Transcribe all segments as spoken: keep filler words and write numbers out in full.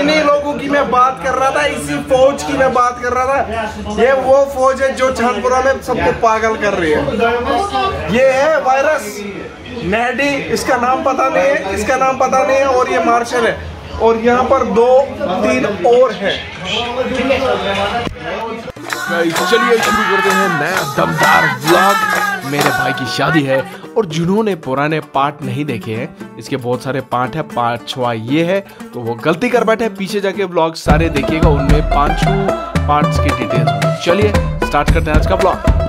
इन्हीं लोगों की मैं बात कर रहा था, इसी फौज की मैं बात कर रहा था। ये वो फौज है जो चांदपुरा में सबको पागल कर रही है। ये है वायरस मेहदी, इसका नाम पता नहीं है, इसका नाम पता नहीं है। और ये मार्शल है और यहाँ पर दो तीन और है। चलिए शुरू करते हैं नया दमदार व्लॉग। मेरे भाई की शादी है और जिन्होंने पुराने पार्ट नहीं देखे हैं, इसके बहुत सारे पार्ट है, पार्ट छवा ये है, तो वो गलती कर बैठे। पीछे जाके व्लॉग सारे देखिएगा, उनमें पांचों पार्ट्स की डिटेल्स। चलिए स्टार्ट करते हैं आज का व्लॉग।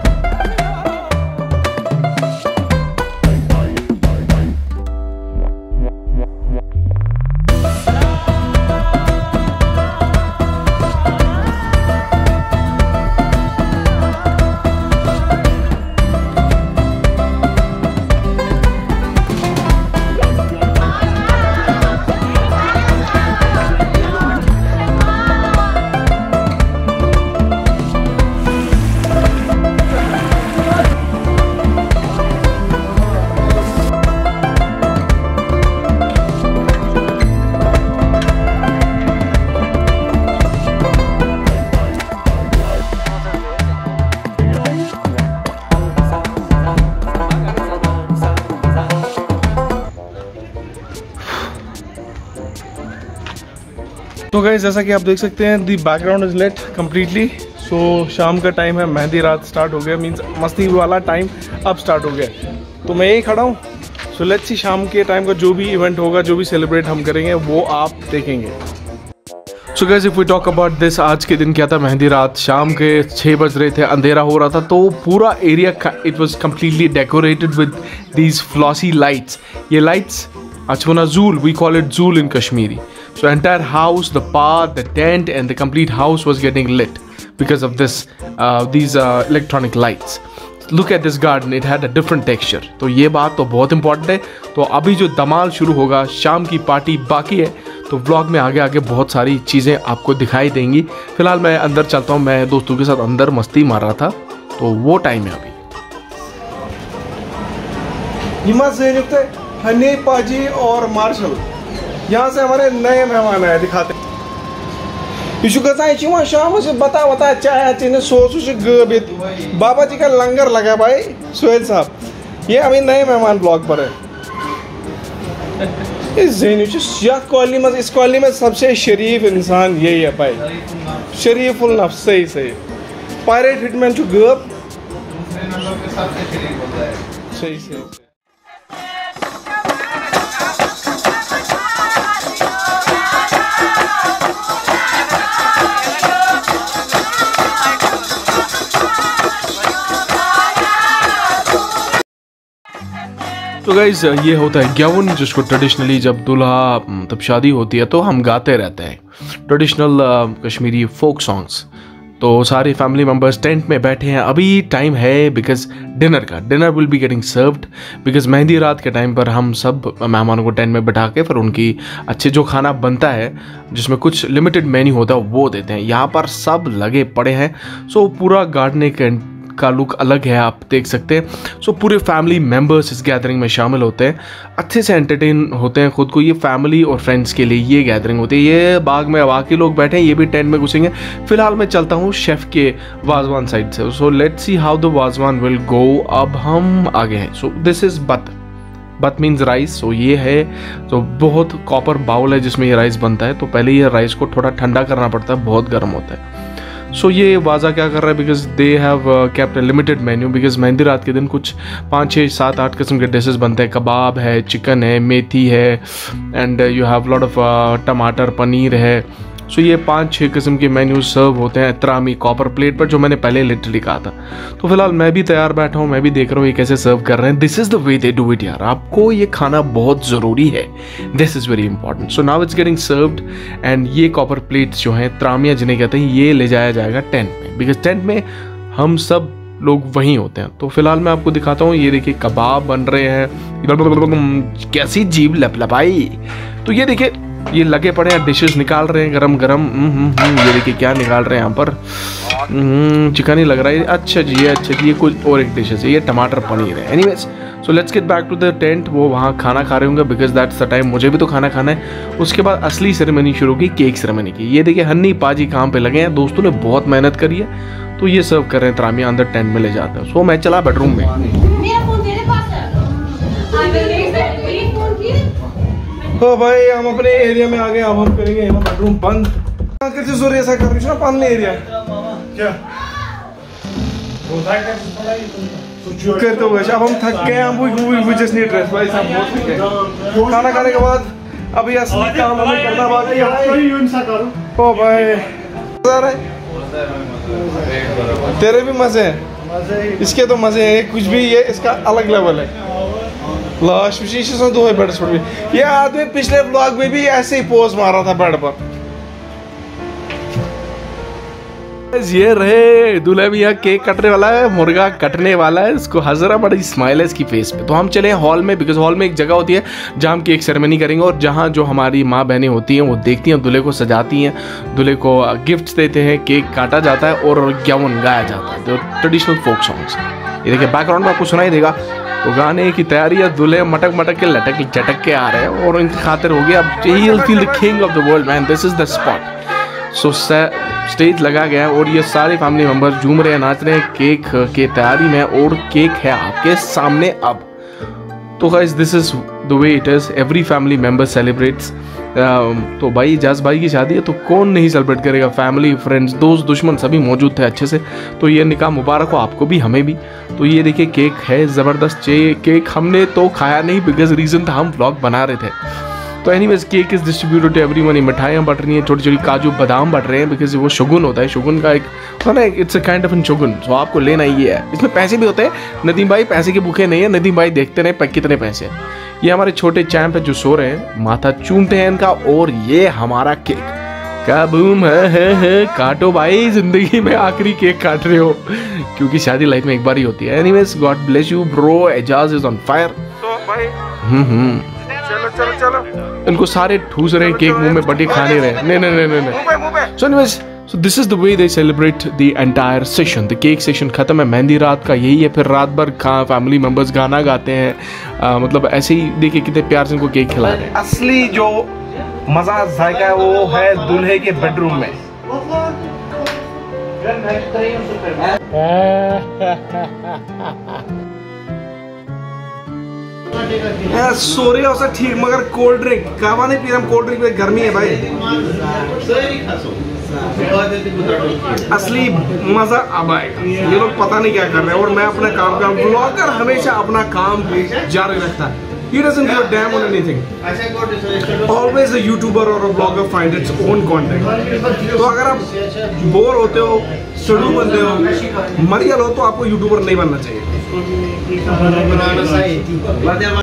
तो गाइस जैसा कि आप देख सकते हैं the background is lit completely. So शाम का टाइम है, मेहंदी रात स्टार्ट हो गया, मीन्स मस्ती वाला टाइम अब स्टार्ट हो गया। तो मैं यही खड़ा हूँ। सो लेट्स सी शाम के टाइम का जो भी इवेंट होगा, जो भी सेलिब्रेट हम करेंगे वो आप देखेंगे। So guys if we talk about this, आज के दिन क्या था, मेहंदी रात शाम के छः बज रहे थे, अंधेरा हो रहा था, तो पूरा area it was completely decorated with these flossy lights. ये lights Achwana Zool, we call it Zool in Kashmiri. So entire house, the path, the tent and the complete house was getting lit because of this, uh, these uh, electronic lights. Look at this garden, it had a different texture. तो ये बात तो बहुत important है। तो अभी जो धमाल शुरू होगा, शाम की पार्टी बाकी है, तो व्लॉग में आगे आगे बहुत सारी चीज़ें आपको दिखाई देंगी। फिलहाल मैं अंदर चलता हूँ, मैं दोस्तों के साथ अंदर मस्ती मार रहा था, तो वो टाइम है अभी। हनी पाजी और मार्शल यहाँ से हमारे नए मेहमान आए, दिखाते शाम से बता बता चाय सोच बाबा जी का लंगर लगा भाई सुहेल साहब। ये अभी नए मेहमान ब्लॉग पर है। कॉलोनी में, इस कॉलोनी में सबसे शरीफ इंसान यही है भाई, शरीफुल नफ्स। सही सही पायरेट हिटमैन चु गब सही सही। तो गाइज ये होता है ग्यावन, जिसको ट्रेडिशनली जब दूल्हा तब शादी होती है तो हम गाते रहते हैं ट्रेडिशनल कश्मीरी फोक सॉन्ग्स। तो सारे फैमिली मेम्बर्स टेंट में बैठे हैं, अभी टाइम है बिकॉज डिनर का, dinner will be getting served because mehndi रात के टाइम पर हम सब मेहमानों को टेंट में बैठा के फिर उनकी अच्छे जो खाना बनता है जिसमें कुछ लिमिटेड मेन्यू होता है वो देते हैं। यहाँ पर सब लगे पड़े हैं। सो पूरा गार्डनिंग का लुक अलग है, आप देख सकते हैं। सो पूरे फैमिली मेंबर्स इस गैदरिंग में शामिल होते हैं, अच्छे से एंटरटेन होते हैं खुद को। ये फैमिली और फ्रेंड्स के लिए ये गैदरिंग होती है। ये बाग में बाकी लोग बैठे हैं, ये भी टेंट में घुसेंगे। फिलहाल मैं चलता हूँ शेफ़ के वाजवान साइड से। So let's see how the wazwan will go. अब हम आगे हैं। सो दिस इज़ बत बत मीन्स राइस। सो ये है, तो बहुत कॉपर बाउल है जिसमें ये राइस बनता है। तो पहले ये राइस को थोड़ा ठंडा करना पड़ता है, बहुत गर्म होता है। सो so, ये वाजा क्या कर रहा है because they have kept a limited menu because mehndi रात के दिन कुछ पाँच छः सात आठ किस्म के डिशेस बनते हैं। कबाब है, चिकन है, मेथी है and you have lot of tamatar paneer है। सो so, ये पाँच छः किस्म के मेन्यू सर्व होते हैं इतरामी कॉपर प्लेट पर, जो मैंने पहले लिटरली कहा था। तो फिलहाल मैं भी तैयार बैठा हूँ, मैं भी देख रहा हूँ ये कैसे सर्व कर रहे हैं। This is the way they do it यार, आपको ये खाना बहुत ज़रूरी है, this is very important. So now it's getting served and ये कॉपर प्लेट्स जो हैं तरामिया जिन्हें कहते हैं, ये ले जाया जाएगा टेंट में बिकॉज टेंट में हम सब लोग वहीं होते हैं। तो फिलहाल मैं आपको दिखाता हूँ, ये देखिए कबाब बन रहे हैं, कैसी जीभ लपलपाई। तो ये देखिए ये लगे पड़े हैं डिशेस, निकाल रहे हैं गरम गरम। ये देखिए क्या निकाल रहे हैं यहाँ पर, चिकन ही लग रहा है। अच्छा जी ये अच्छा जी ये कुछ और एक डिशेस है, ये टमाटर पनीर है। Anyways so let's get back to the tent. वो वहाँ खाना खा रहे होंगे बिकॉज दैट्स द टाइम, मुझे भी तो खाना खाना है। उसके बाद असली सेरेमनी शुरू की, केक सेरेमनी की। ये देखिए हन्नी पाजी काम पे लगे हैं, दोस्तों ने बहुत मेहनत करी है तो ये सर्व कर रहे हैं। तरामिया अंदर टेंट में ले जाते हैं। सो मैं चला बेडरूम में। तो भाई हम अपने एरिया में आ गए, अब हम करेंगे बेडरूम बंद। ऐसा कर रही ना पालने एरिया क्या करते हुए। अब हम थक गए, खाना खाने के बाद अब ये असली काम हमें करना बाकी है। ओ भाई तेरे भी मजे हैं, इसके तो मजे हैं कुछ भी, ये इसका अलग लेवल है। लाश विशेष दो है बेड पर भी। ये आदमी पिछले ब्लॉग में भी ऐसे ही पोज मार रहा था बेड पर। ये रहे दूल्हे भैया, केक कटने वाला है, मुर्गा कटने वाला है। इसको हजरा बड़ी स्माइल है इसकी फेस पे। तो हम चले हॉल में बिकॉज हॉल में एक जगह होती है जहाँ हम केक सेरेमनी करेंगे और जहाँ जो हमारी माँ बहनें होती हैं वो देखती हैं, दूल्हे को सजाती हैं, दूल्हे को गिफ्ट देते हैं, केक काटा जाता है और ग्यावन गाया जाता है, जो ट्रेडिशनल फोक सॉन्ग्स। ये देखिए बैकग्राउंड में आपको सुनाई देगा। तो गाने की तैयारी है, दूल्हे मटक मटक के लटक चटक के आ रहे हैं और इनकी खातिर हो गया। अब he will feel the king of the world man, this is the spot. So stage लगा गया है और ये सारे फैमिली मेम्बर्स झूम रहे हैं, नाच रहे हैं केक के तैयारी में और केक है आपके सामने अब। तो guys this is the way it is, every family member celebrates. तो भाई एजाज भाई की शादी है तो कौन नहीं सेलिब्रेट करेगा, फैमिली फ्रेंड्स दोस्त दुश्मन सभी मौजूद थे अच्छे से। तो ये निकाह मुबारक हो आपको भी हमें भी। तो ये देखिए केक है ज़बरदस्त। केक हमने तो खाया नहीं बिकॉज रीज़न था हम व्लॉग बना रहे थे। तो anyways cake is distributed to everyone. मिठाइयाँ बट रही हैं, छोटी छोटी काजू बादाम बट रहे हैं बिकॉज वो शगुन होता है, शगुन का एक ना it's a kind of an shagun. So आपको लेना ही है, इसमें पैसे भी होते हैं। नदीम भाई पैसे के भूखे नहीं है, नदीम भाई देखते रहे कितने पैसे। ये हमारे छोटे चैंप है जो सो रहे हैं, माथा चूमते हैं इनका। और ये हमारा केक क्या बूम है, है, है। काटो भाई, जिंदगी में आखिरी केक काट रहे हो क्योंकि शादी लाइफ में एक बार ही होती है। Anyways God bless you bro, Ejaz is on fire. चलो चलो चलो इनको सारे ठूस रहे हैं केक मुंह में, बटे खाने रहे हैं। नहीं नहीं नहीं नहीं so anyways so this is the way they celebrate the entire session. The cake session खत्म है, मेहंदी रात का यही है। फिर रात भर खा फैमिली मेंबर्स गाना गाते हैं। आ, मतलब ऐसे ही देखिए कितने प्यार से इनको केक खिला रहे हैं। असली जो मजा जायका है वो है दूल्हे के बेडरूम में। सो रहे हो ठीक, मगर कोल्ड ड्रिंक कावा नहीं पी रहा हम। कोल्ड ड्रिंक में गर्मी है भाई, असली मजा अब आएगा। ये लोग पता नहीं क्या कर रहे हैं और मैं अपना काम कर। ब्लॉगर हमेशा अपना काम जारी रखता है, he doesn't give a damn on anything. Always a YouTuber or a blogger find its own content. तो अगर आप बोर होते हो, सड़ू बनते हो, मरियल हो तो आपको यूट्यूबर नहीं बनना चाहिए।